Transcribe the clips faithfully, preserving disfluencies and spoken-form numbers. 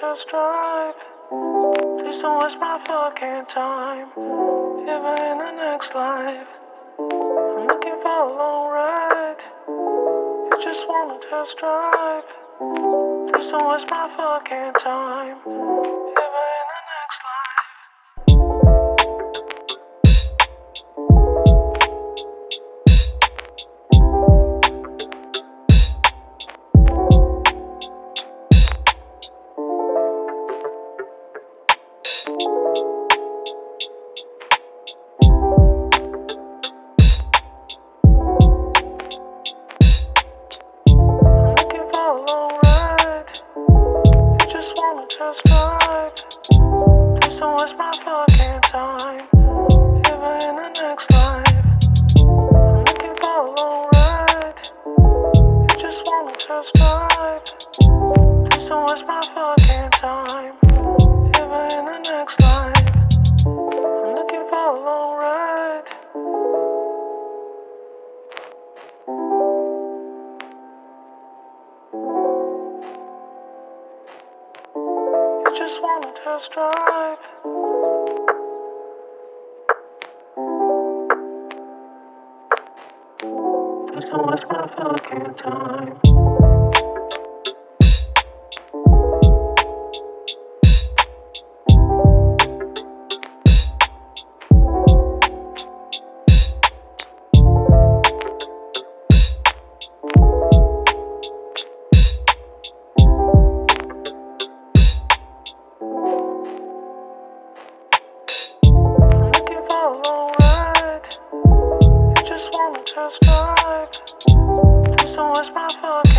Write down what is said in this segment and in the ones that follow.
just drive. Please don't waste my fucking time, even in the next life. I'm looking for a long ride. You just wanna just drive. Please don't waste my fucking time, even in the next life. I just wanna just drive. Just don't waste my fucking time. Just drive. Please don't waste my fucking time.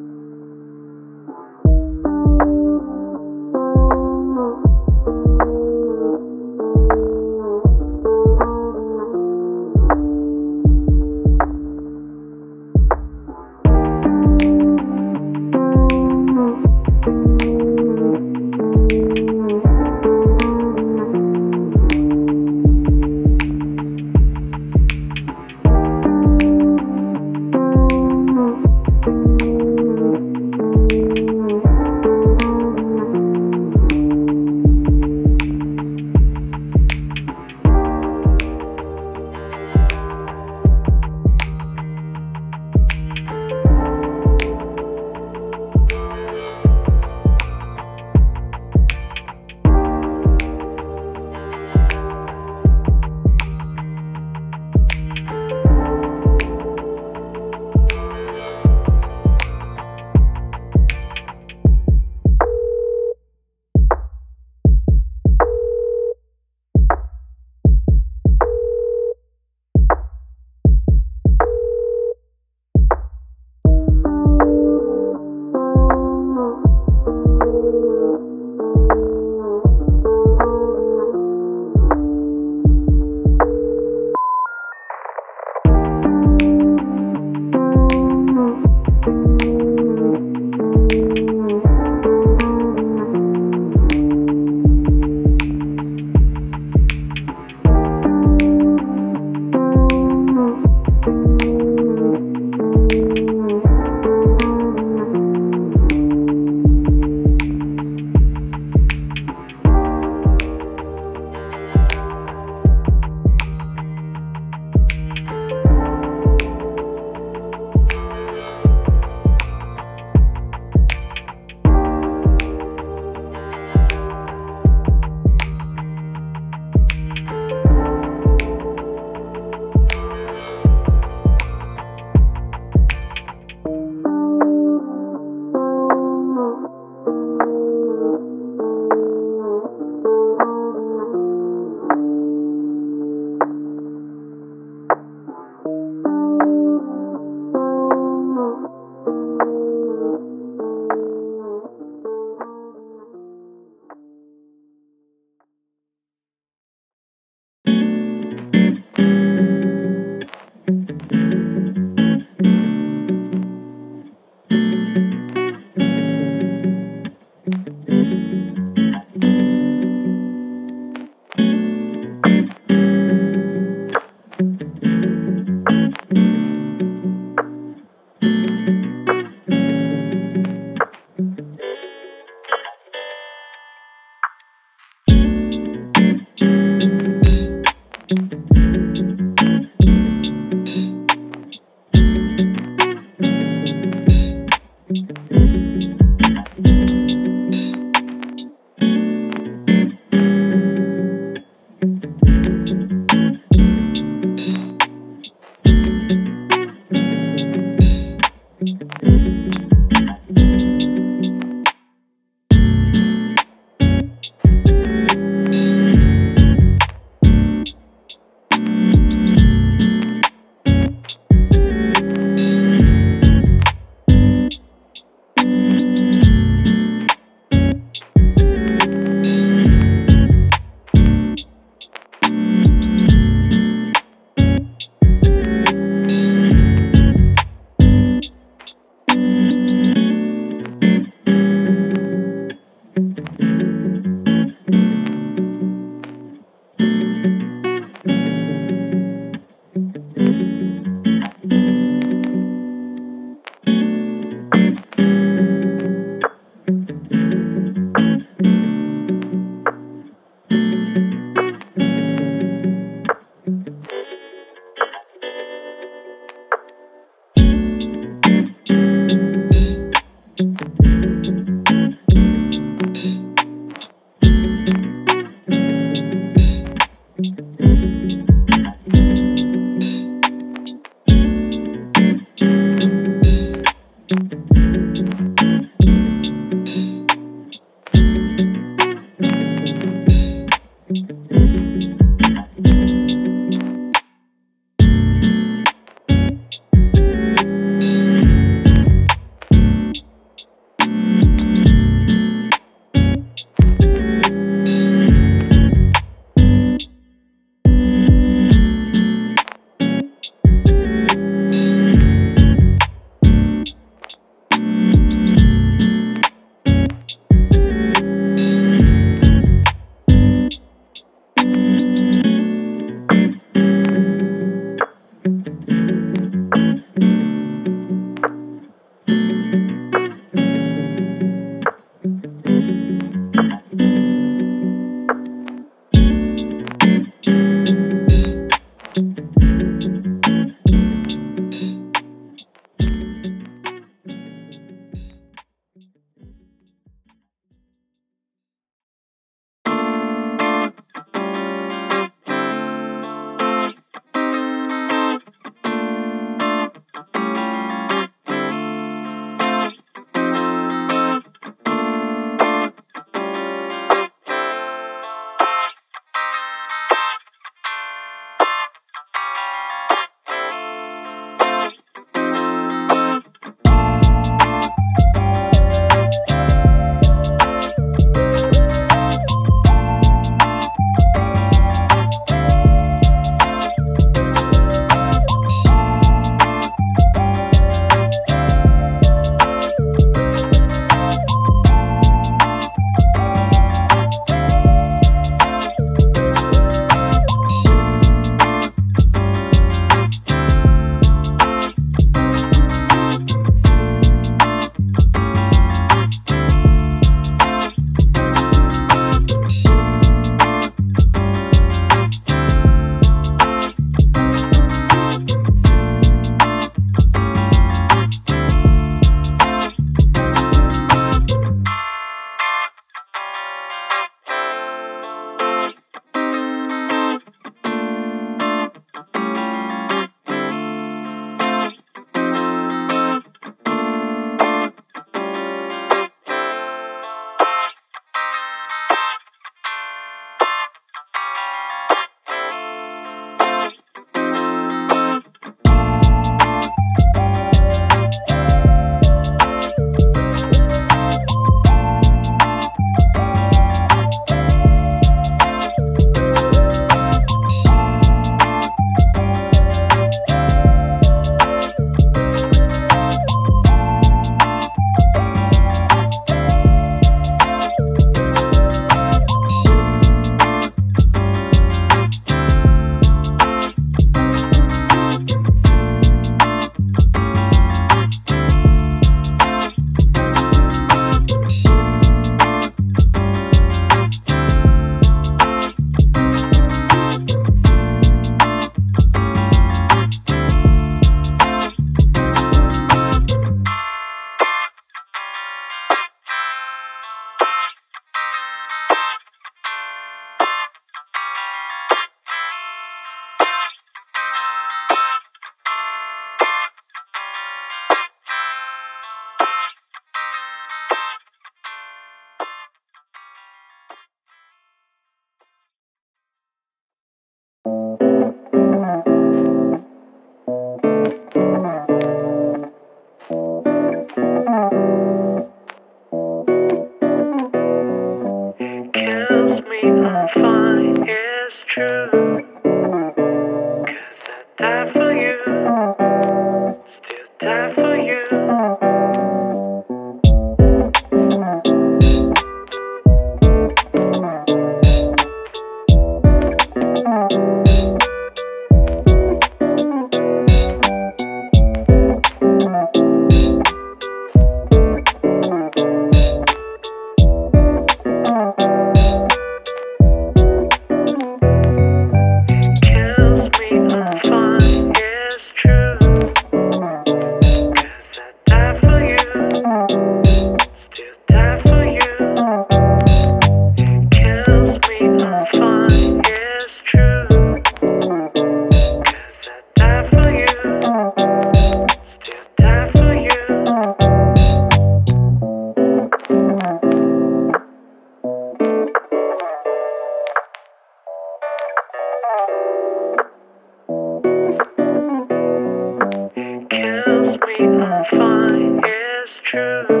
true.